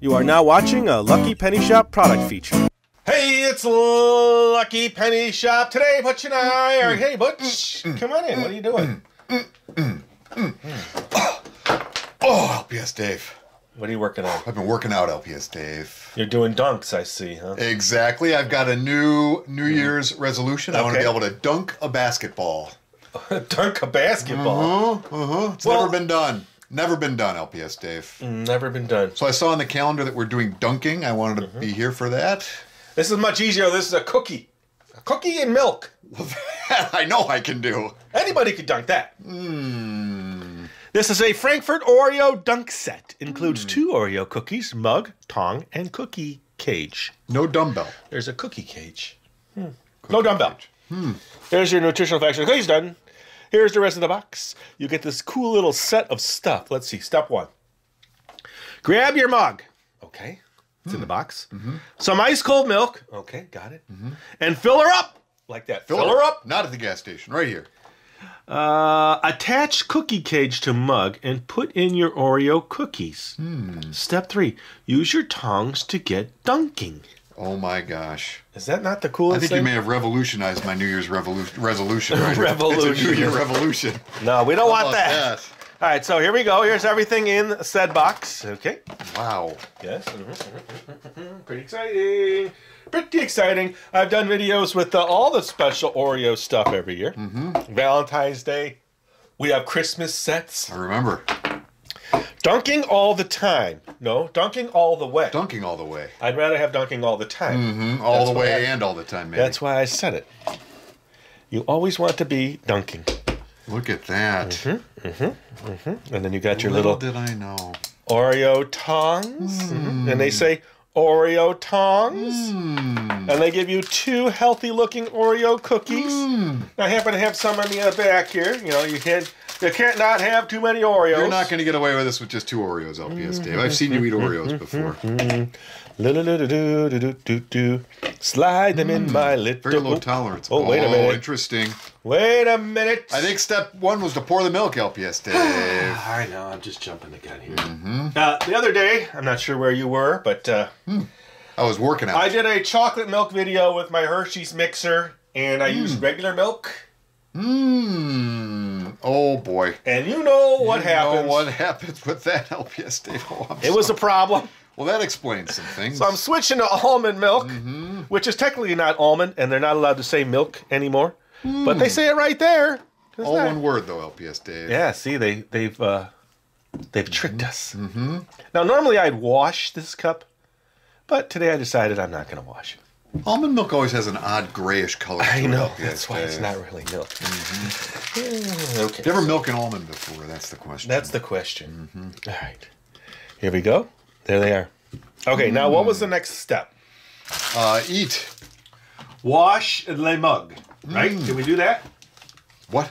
You are now watching a Lucky Penny Shop product feature. Hey, it's Lucky Penny Shop. Today, Butch and I are... Hey, Butch, come on in. What are you doing? Oh, LPS Dave. What are you working on? I've been working out, LPS Dave. You're doing dunks, I see, huh? Exactly. I've got a New Year's resolution. Okay. I want to be able to dunk a basketball. Dunk a basketball? Uh-huh, uh-huh. It's never been done. Never been done, LPS Dave. Never been done. So I saw on the calendar that we're doing dunking. I wanted to be here for that. This is much easier. This is a cookie. A cookie and milk. That I know I can do. Anybody could dunk that. This is a Frankford Oreo dunk set. Includes 2 Oreo cookies, mug, tong, and cookie cage. No dumbbell. There's a cookie cage. Cookie no dumbbell. Cage. There's your nutritional facts. The cookie's done. Here's the rest of the box. You get this cool little set of stuff. Let's see. Step 1. Grab your mug. Okay. It's in the box. Some ice cold milk. Okay. Got it. And fill her up. Like that. Fill her up. Not at the gas station. Right here. Attach cookie cage to mug and put in your Oreo cookies. Step 3. Use your tongs to get dunking. Oh my gosh. Is that not the coolest thing? I think you may have revolutionized my New Year's resolution. Right? Revolution. It's a New Year's revolution. No, we don't want that. All right, so here we go. Here's everything in said box. Okay. Wow. Yes. Pretty exciting. Pretty exciting. I've done videos with all the special Oreo stuff every year. Valentine's Day. We have Christmas sets. I remember. Dunking all the time. No, dunking all the way. Dunking all the way. I'd rather have dunking all the time. All the way and all the time, maybe. That's why I said it. You always want to be dunking. Look at that. And then you got your little... Little did I know. Oreo tongs. And they say... Oreo tongs, and they give you 2 healthy-looking Oreo cookies. I happen to have some on the back here. You know, you can't not have too many Oreos. You're not going to get away with this with just 2 Oreos, LPS Dave. I've seen you eat Oreos before. Slide them in my little... Very low tolerance. Oh, wait a minute. Oh, interesting. Wait a minute. I think step 1 was to pour the milk, LPS Dave. I know, I'm just jumping the gun here. The other day, I'm not sure where you were, but... I was working out. I did a chocolate milk video with my Hershey's mixer, and I used regular milk. Oh boy. And you know what happens. You know what happens with that, LPS Dave. It was a problem. Well, that explains some things. So I'm switching to almond milk, which is technically not almond, and they're not allowed to say milk anymore. But they say it right there. All one word, though, LPS Dave. Yeah, see, they've tricked us. Now, normally I'd wash this cup, but today I decided I'm not going to wash it. Almond milk always has an odd grayish color to it. I know, that's why it's not really milk. Okay. Never milk an almond before, that's the question. That's the question. All right, here we go. There they are. Okay, now what was the next step? Eat. Wash les mug. Right? Did we do that? What?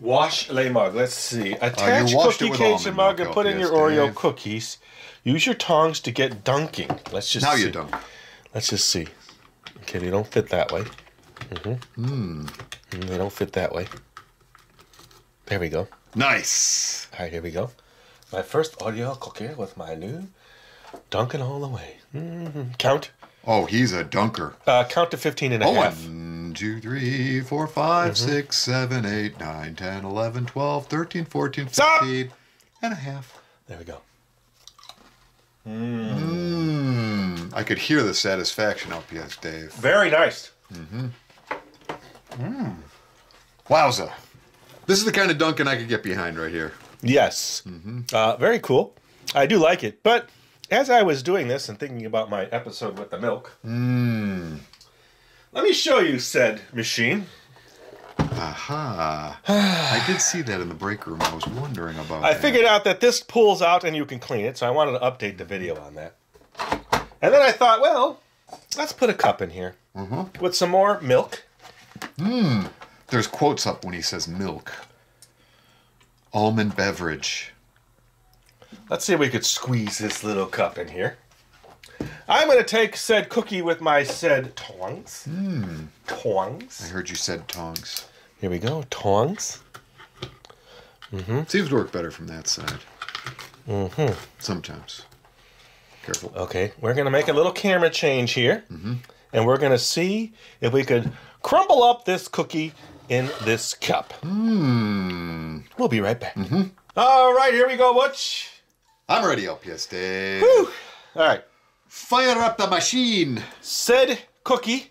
Wash les mug. Let's see. Attach cookie cage to mug and put in your Oreo cookies. Use your tongs to get dunking. Let's just see. Now you dunk. Let's just see. Okay, they don't fit that way. They don't fit that way. There we go. Nice. All right, here we go. My first Oreo cookie with my new dunking all the way. Count. Oh, he's a dunker. Count to 15 and a half. 1, 2, 3, 4, 5, 6, 7, 8, 9, 10, 11, 12, 13, 14, 15 and a half. There we go. I could hear the satisfaction, LPS Dave. Very nice. Wowza. This is the kind of dunking I could get behind right here. Yes. Very cool. I do like it. But as I was doing this and thinking about my episode with the milk, let me show you said machine. Aha. I did see that in the break room. I was wondering about that. I figured out that this pulls out and you can clean it, so I wanted to update the video on that. And then I thought, well, let's put a cup in here with some more milk. There's quotes up when he says milk. Almond beverage. Let's see if we could squeeze this little cup in here. I'm going to take said cookie with my said tongs. Tongs. I heard you said tongs. Here we go. Tongs. Seems to work better from that side. Sometimes. Careful. Okay, we're going to make a little camera change here, and we're going to see if we could crumble up this cookie in this cup. We'll be right back. All right, here we go, Butch. I'm ready, LPS-Dave. Whew. All right. Fire up the machine. Said cookie.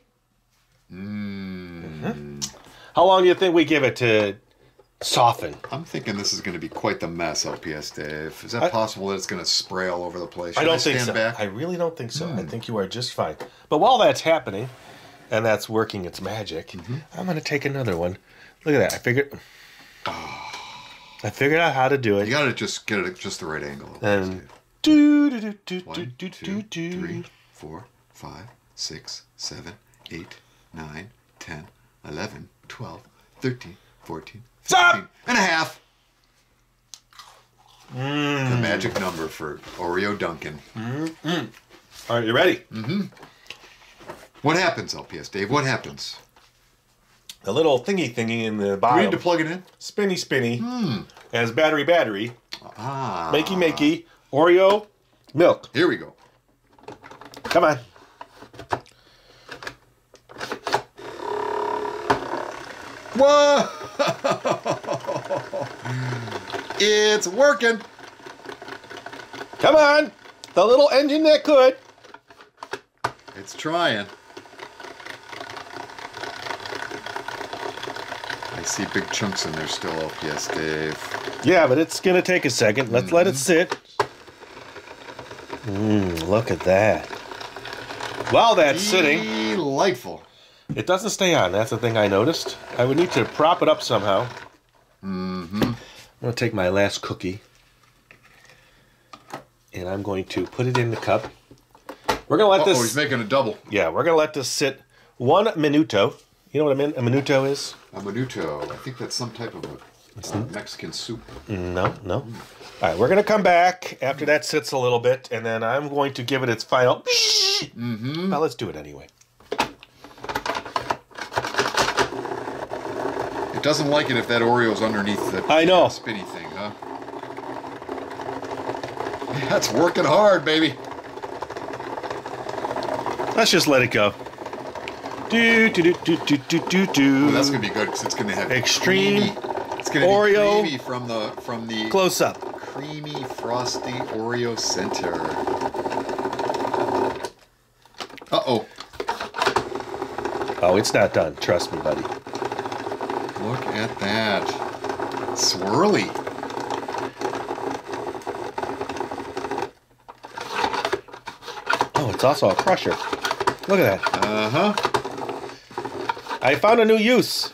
How long do you think we give it to soften? I'm thinking this is going to be quite the mess, LPS-Dave. Is that possible that it's going to spray all over the place? Should I stand back? I really don't think so. I think you are just fine. But while that's happening, and that's working its magic, I'm going to take another one. Look at that. I figured out how to do it. You got to just get it at just the right angle. And one, two, 3, 4, 5, 6, 7, 8, 9, 10, 11, 12, 13, 14, 15 and a half. The magic number for Oreo Dunkin'. All right, you ready? What happens, LPS-Dave? What happens? The little thingy in the bottom. We need to plug it in. Spinny. As battery. Makey. Oreo milk. Here we go. Come on. Whoa! It's working. Come on. The little engine that could. It's trying. I see big chunks in there still, LPS-Dave. Yeah, but it's going to take a second. Let's let it sit. Look at that. While that's sitting. Delightful. It doesn't stay on. That's the thing I noticed. I would need to prop it up somehow. I'm going to take my last cookie. And I'm going to put it in the cup. We're going to let this... Oh, he's making a double. Yeah, we're going to let this sit 1 minuto. You know what a minuto is? A minuto. I think that's some type of a Mexican soup. No. All right, we're going to come back after that sits a little bit, and then I'm going to give it its final... Now, let's do it anyway. It doesn't like it if that Oreo's underneath the spinny thing, huh? That's working hard, baby. Let's just let it go. Oh, that's gonna be good because it's gonna have extreme creamy, it's gonna Oreo be creamy from the close up creamy frosty Oreo center. Oh, it's not done. Trust me, buddy. Look at that swirly. Oh, it's also a crusher. Look at that. I found a new use.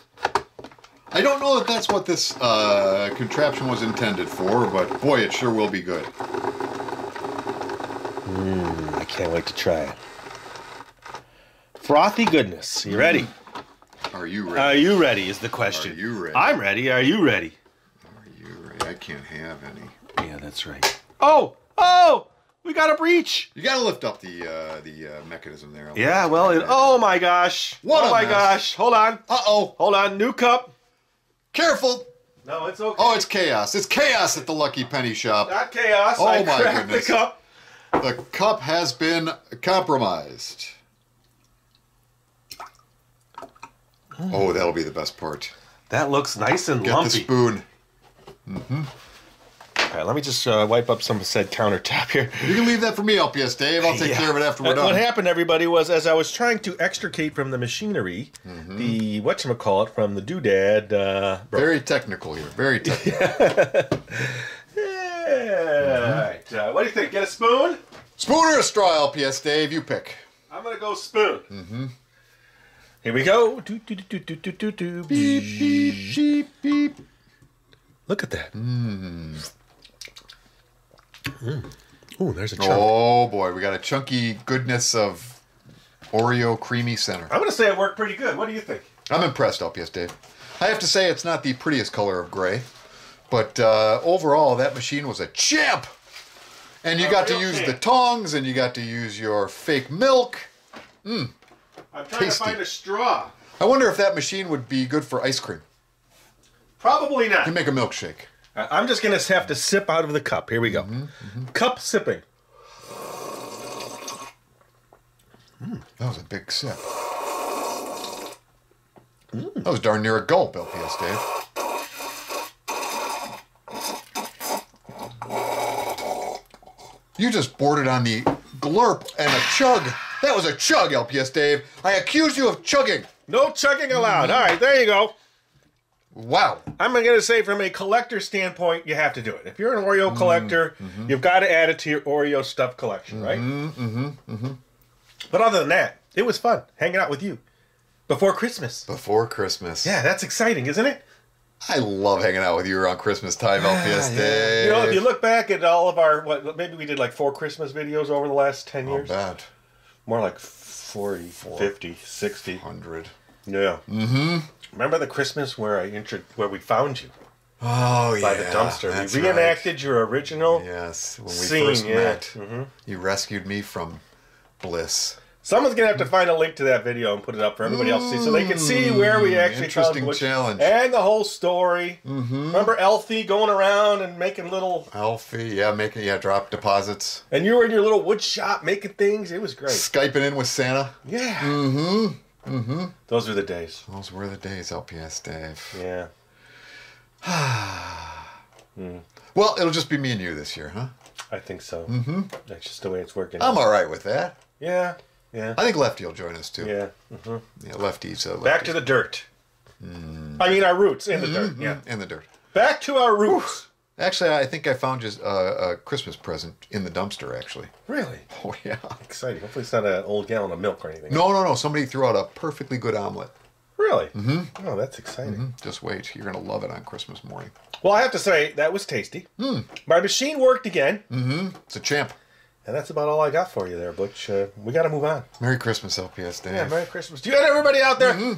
I don't know if that's what this contraption was intended for, but boy, it sure will be good. I can't wait to try it. Frothy goodness. You ready? Are you ready? Are you ready is the question. Are you ready? I'm ready. Are you ready? Are you ready? I can't have any. Yeah, that's right. Oh! We got a breach. You got to lift up the mechanism there. Yeah, well, oh my gosh. What? Oh my gosh. Hold on. Hold on. New cup. Careful. No, it's okay. Oh, it's chaos. It's chaos at the Lucky Penny Shop. Not chaos. Oh my goodness. The cup. The cup has been compromised. Oh, that'll be the best part. That looks nice and lumpy. Get the spoon. All right, let me just wipe up some said countertop here. You can leave that for me, LPS-Dave. I'll take care of it after we're done. What happened, everybody, was as I was trying to extricate from the machinery, the whatchamacallit from the doodad. Very technical here. Very technical. All right. What do you think? Get a spoon? Spoon or a straw, LPS-Dave? You pick. I'm going to go spoon. Here we go. Beep, beep, beep, beep. Look at that. Oh, there's a chunk. Oh boy, we got a chunky goodness of Oreo creamy center. I'm gonna say it worked pretty good. What do you think? I'm impressed, LPS-Dave. I have to say it's not the prettiest color of gray, but overall that machine was a champ. And you got to use the tongs, and you got to use your fake milk. I'm trying to find a straw. I wonder if that machine would be good for ice cream. Probably not. You can make a milkshake. I'm just going to have to sip out of the cup. Here we go. Cup sipping. That was a big sip. That was darn near a gulp, LPS Dave. You just boarded on the glurp and a chug. That was a chug, LPS Dave. I accuse you of chugging. No chugging allowed. All right, there you go. Wow. I'm going to say from a collector standpoint, you have to do it. If you're an Oreo collector, you've got to add it to your Oreo stuff collection, right? But other than that, it was fun hanging out with you before Christmas. Before Christmas. Yeah, that's exciting, isn't it? I love hanging out with you around Christmas time, LPS Dave. You know, if you look back at all of our, what, maybe we did like 4 Christmas videos over the last 10 years. Not bad. More like 40, 50, 60. 100. Yeah. Remember the Christmas where we found you? Oh, by the dumpster. We reenacted your original scene when we first met. You rescued me from bliss. Someone's going to have to find a link to that video and put it up for everybody else to see so they can see where we actually found Butch and the whole story. Remember Elfie going around and making little... Elfie, making drop deposits. And you were in your little wood shop making things. It was great. Skyping in with Santa. Yeah. Those were the days. Those were the days, LPS Dave. Yeah. Well, it'll just be me and you this year, huh? I think so. That's just the way it's working. I'm all right with that. Yeah. Yeah. I think Lefty will join us too. Yeah. Yeah, Lefty's back to the dirt. I mean, our roots in the dirt. Yeah. In the dirt. Back to our roots. Actually, I think I found just a Christmas present in the dumpster, actually. Really? Oh, yeah. Exciting. Hopefully it's not an old gallon of milk or anything. No, no, no. Somebody threw out a perfectly good omelet. Really? Oh, that's exciting. Just wait. You're going to love it on Christmas morning. Well, I have to say, that was tasty. My machine worked again. It's a champ. And that's about all I got for you there, Butch. We got to move on. Merry Christmas, LPS Dave. Yeah, Merry Christmas. Do you and everybody out there, Merry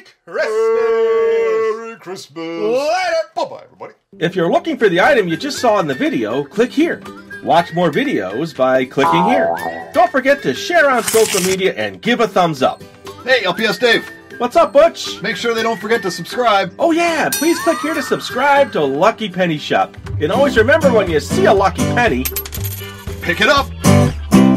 Christmas! Merry Christmas! Later! Bye-bye, everybody. If you're looking for the item you just saw in the video, click here. Watch more videos by clicking here. Don't forget to share on social media and give a thumbs up. Hey, LPS Dave. What's up, Butch? Make sure they don't forget to subscribe. Oh, yeah. Please click here to subscribe to Lucky Penny Shop. And always remember, when you see a Lucky Penny, pick it up.